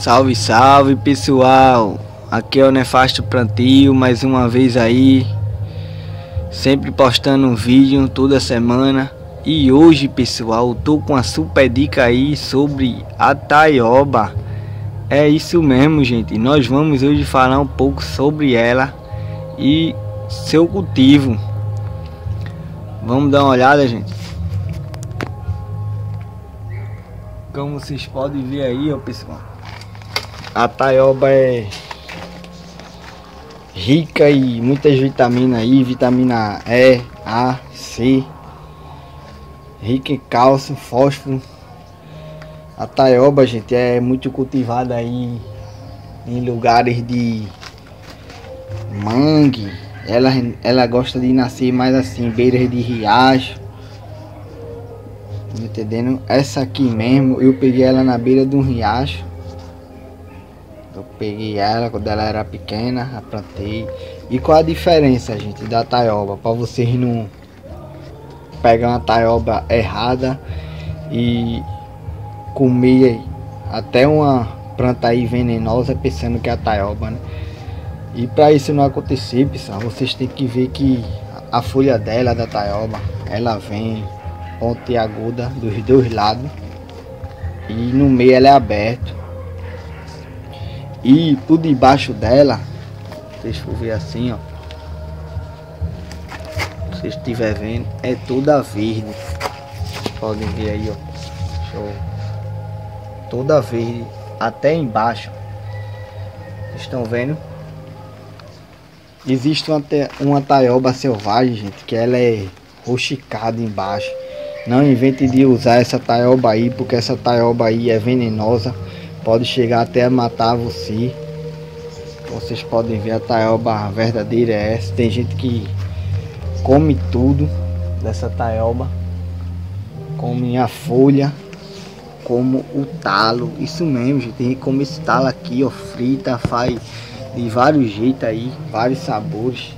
Salve, salve pessoal, aqui é o Nefasto Plantio, mais uma vez aí, sempre postando um vídeo toda semana. E hoje pessoal, eu tô com uma super dica aí sobre a taioba. É isso mesmo gente, nós vamos hoje falar um pouco sobre ela e seu cultivo. Vamos dar uma olhada gente. Como vocês podem ver aí ó, pessoal, a taioba é rica em muitas vitaminas aí, vitamina E, A, C, rica em cálcio, fósforo. A taioba, gente, é muito cultivada aí em lugares de mangue. Ela gosta de nascer mais assim, beiras de riacho. Entendendo? Essa aqui mesmo, eu peguei ela na beira de um riacho. Eu peguei ela quando ela era pequena, a plantei. E qual a diferença, gente, da taioba? Para vocês não pegar uma taioba errada e comer até uma planta aí venenosa pensando que é a taioba, né? E para isso não acontecer, pessoal, vocês têm que ver que a folha dela, da taioba, ela vem pontiaguda dos dois lados e no meio ela é aberta. E por debaixo dela, deixa eu ver assim ó, se vocês estiverem vendo, é toda verde. Podem ver aí ó, show, toda verde até embaixo. Estão vendo? Existe uma taioba selvagem gente, que ela é roxicada embaixo. Não invente de usar essa taioba aí, porque essa taioba aí é venenosa. Pode chegar até a matar você. Vocês podem ver, a taioba verdadeira é essa. Tem gente que come tudo dessa taioba. Come a folha, como o talo. Isso mesmo, gente. Tem gente que come esse talo aqui, ó, frita, faz de vários jeitos aí, vários sabores.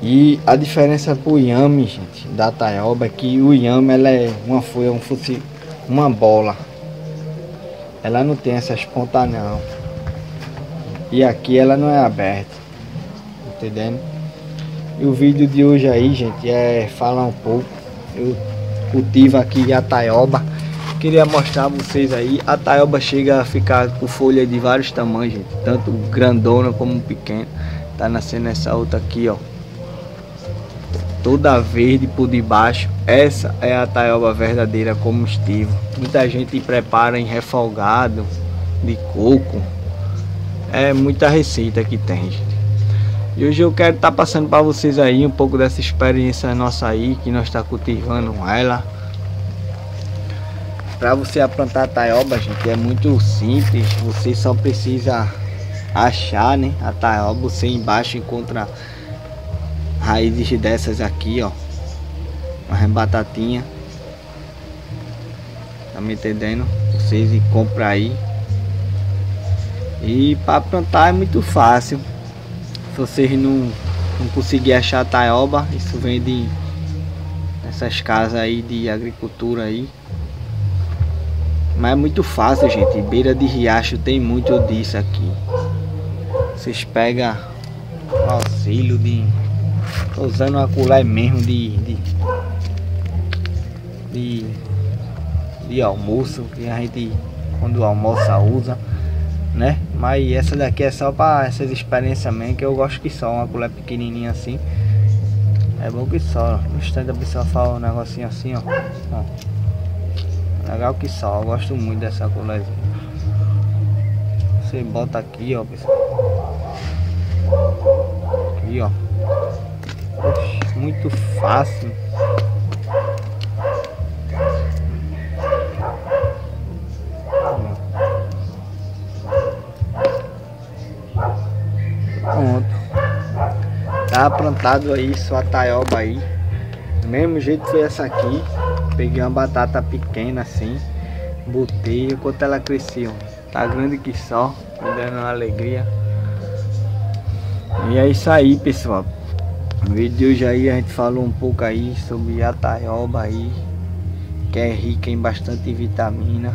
E a diferença pro inhame, gente, da taioba é que o inhame, ela é uma folha, como fosse uma bola. Ela não tem essas pontas não. E aqui ela não é aberta. Entendendo? E o vídeo de hoje aí, gente, é falar um pouco. Eu cultivo aqui a taioba. Queria mostrar a vocês aí. A taioba chega a ficar com folha de vários tamanhos, gente. Tanto grandona como pequena. Tá nascendo essa outra aqui, ó. Toda verde por debaixo. Essa é a taioba verdadeira como estiva. Muita gente prepara em refogado de coco. É muita receita que tem, gente. E hoje eu quero estar passando para vocês aí um pouco dessa experiência nossa aí, que nós está cultivando ela. Para você plantar a taioba, gente, é muito simples. Você só precisa achar, né, a taioba. Você embaixo encontra raízes dessas aqui ó, umas batatinha, tá me entendendo? Vocês compram aí. E para plantar é muito fácil. Se vocês não conseguir achar a taioba, isso vende nessas casas aí de agricultura aí. Mas é muito fácil gente, beira de riacho tem muito disso aqui. Vocês pegam auxílio de... Tô usando uma colher mesmo de almoço, que a gente quando almoça usa, né? Mas essa daqui é só para essas experiências mesmo, que eu gosto que só uma colher pequenininha assim. É bom que só, no instante a pessoa fala um negocinho assim, ó. Legal que só, eu gosto muito dessa colher. Você bota aqui, ó, pessoal. Aqui, ó. Muito fácil. Pronto. Tá plantado aí sua taioba aí. Do mesmo jeito foi essa aqui. Peguei uma batata pequena assim, botei, enquanto ela cresceu. Tá grande que só, me dando uma alegria. E é isso aí pessoal. No vídeo de hoje aí a gente falou um pouco aí sobre a taioba aí, que é rica em bastante vitamina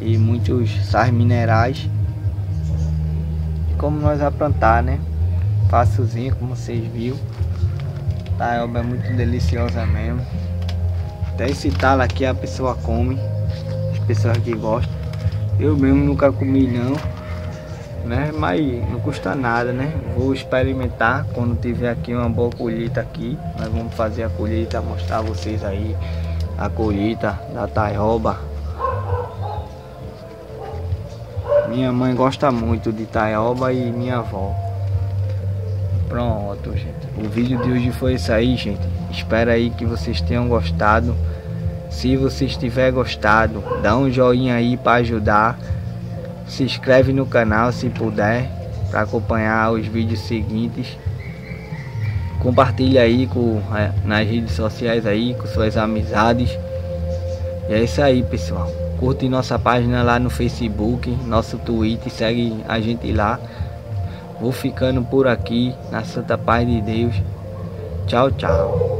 e muitos sais minerais. Como nós vamos plantar, né? Fácilzinho, como vocês viram. Taioba é muito deliciosa mesmo. Até esse talo aqui a pessoa come, as pessoas que gostam. Eu mesmo nunca comi não, né? Mas não custa nada, né? Vou experimentar quando tiver aqui uma boa colheita aqui. Nós vamos fazer a colheita, mostrar a vocês aí a colheita da taioba. Minha mãe gosta muito de taioba e minha avó. Pronto, gente. O vídeo de hoje foi isso aí, gente. Espero aí que vocês tenham gostado. Se vocês tiverem gostado, dá um joinha aí para ajudar. Se inscreve no canal se puder, para acompanhar os vídeos seguintes. Compartilha aí nas redes sociais aí, com suas amizades. E é isso aí, pessoal. Curte nossa página lá no Facebook, nosso Twitter, segue a gente lá. Vou ficando por aqui, na santa paz de Deus. Tchau, tchau.